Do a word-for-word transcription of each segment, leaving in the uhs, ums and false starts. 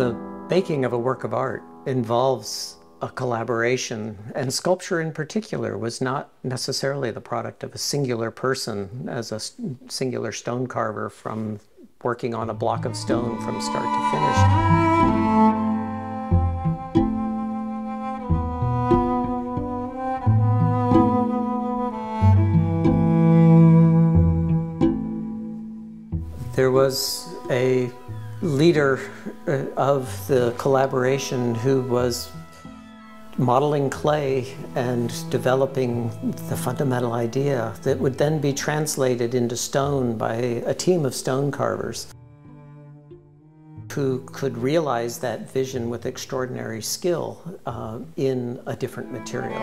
The making of a work of art involves a collaboration, and sculpture in particular was not necessarily the product of a singular person as a singular stone carver from working on a block of stone from start to finish. There was a leader of the collaboration who was modeling clay and developing the fundamental idea that would then be translated into stone by a team of stone carvers who could realize that vision with extraordinary skill uh, in a different material.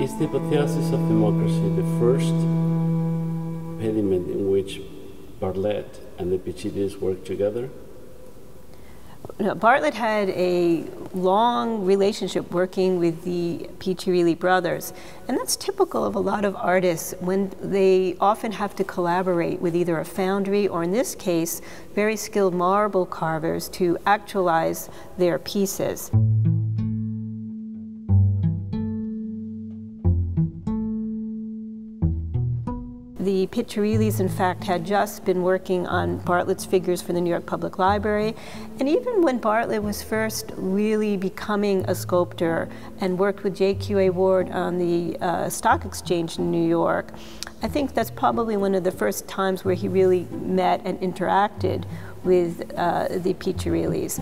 Is The Apotheosis of Democracy the first pediment in which Bartlett and the Piccirillis worked together? No, Bartlett had a long relationship working with the Piccirilli brothers, and that's typical of a lot of artists when they often have to collaborate with either a foundry or, in this case, very skilled marble carvers to actualize their pieces. The Piccirillis, in fact, had just been working on Bartlett's figures for the New York Public Library. And even when Bartlett was first really becoming a sculptor and worked with J Q A Ward on the uh, Stock Exchange in New York, I think that's probably one of the first times where he really met and interacted with uh, the Piccirillis.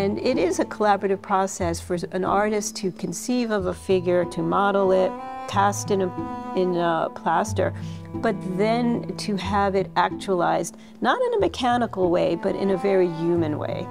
And it is a collaborative process for an artist to conceive of a figure, to model it, cast in a, in a plaster, but then to have it actualized, not in a mechanical way, but in a very human way.